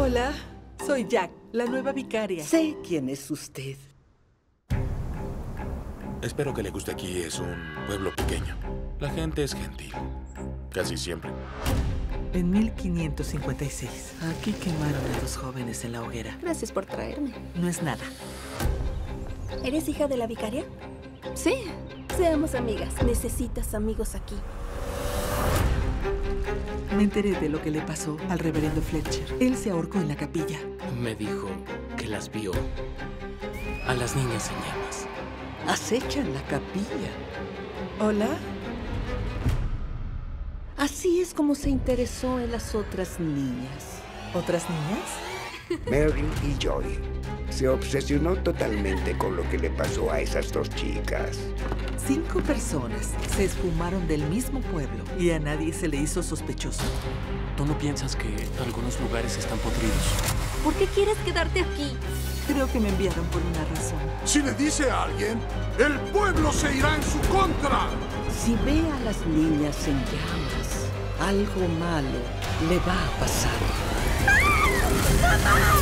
Hola, soy Jack, la nueva vicaria. Sé quién es usted. Espero que le guste aquí. Es un pueblo pequeño. La gente es gentil. Casi siempre. En 1556, aquí quemaron a dos jóvenes en la hoguera. Gracias por traerme. No es nada. ¿Eres hija de la vicaria? Sí. Seamos amigas. Necesitas amigos aquí. Me enteré de lo que le pasó al reverendo Fletcher. Él se ahorcó en la capilla. Me dijo que las vio a las niñas en llamas. Acechan la capilla. ¿Hola? Así es como se interesó en las otras niñas. ¿Otras niñas? Mary y Joy. Se obsesionó totalmente con lo que le pasó a esas dos chicas. 5 personas se esfumaron del mismo pueblo y a nadie se le hizo sospechoso. ¿Tú no piensas que algunos lugares están podridos? ¿Por qué quieres quedarte aquí? Creo que me enviaron por una razón. Si le dice a alguien, el pueblo se irá en su contra. Si ve a las niñas en llamas, algo malo le va a pasar. ¡Ah! ¡Mamá!